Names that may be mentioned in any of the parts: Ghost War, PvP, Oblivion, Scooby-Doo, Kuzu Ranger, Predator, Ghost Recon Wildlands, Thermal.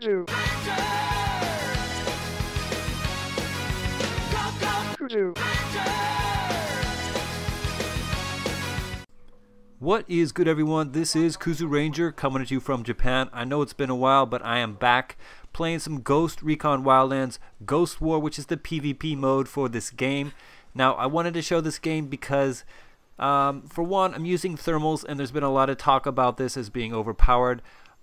Kuzu Ranger! What is good, everyone? This is Kuzu Ranger coming at you from Japan. I know it's been a while, but I am back playing some Ghost Recon Wildlands, Ghost War, which is the PvP mode for this game. Now, I wanted to show this game because for one, I'm using thermals, and there's been a lot of talk about this as being overpowered.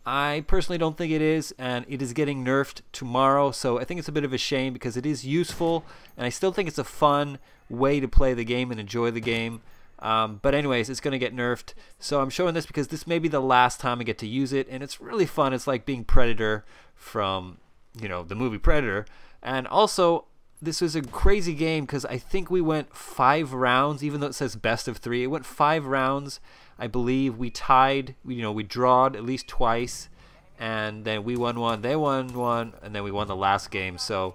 I personally don't think it is, and it is getting nerfed tomorrow, so I think it's a bit of a shame because it is useful, and I still think it's a fun way to play the game and enjoy the game. But anyways, it's going to get nerfed, so I'm showing this because this may be the last time I get to use it, and it's really fun. It's like being Predator from, you know, the movie Predator. And also, this is a crazy game because I think we went 5 rounds, even though it says best of 3. It went 5 rounds, I believe. We tied, we drawed at least twice, and then we won one, they won one, and then we won the last game. So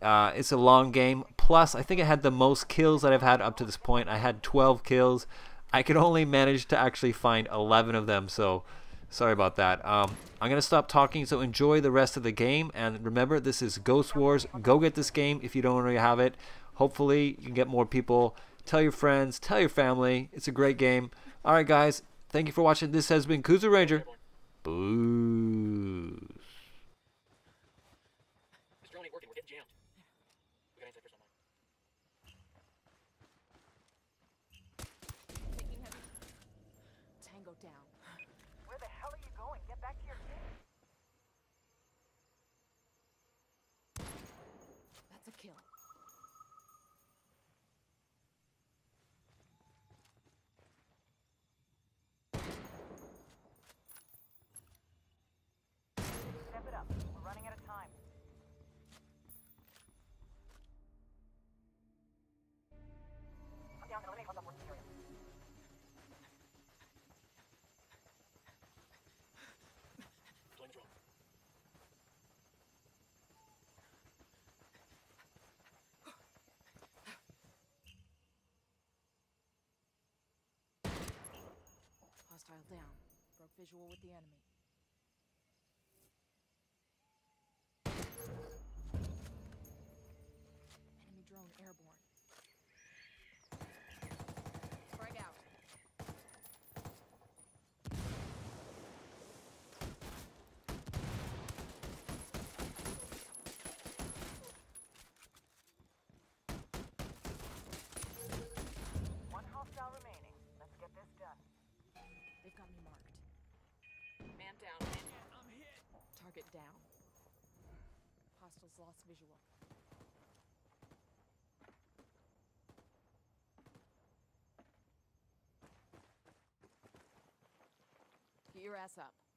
it's a long game. Plus, I think it had the most kills that I've had up to this point. I had 12 kills. I could only manage to actually find 11 of them, so sorry about that. I'm going to stop talking, so enjoy the rest of the game. And remember, this is Ghost Wars. Go get this game if you don't already have it. Hopefully, you can get more people. Tell your friends. Tell your family. It's a great game. All right, guys. Thank you for watching. This has been Kuzu Ranger. Boo. Kill. Step it up. We're running out of time. I'm down to eliminate one more material. Down. Broke visual with the enemy. Enemy drone airborne. Frag out. One hostile remaining. Let's get this done. They've got me marked. Man down. I'm hit. Target down. Hostiles lost visual. Get your ass up.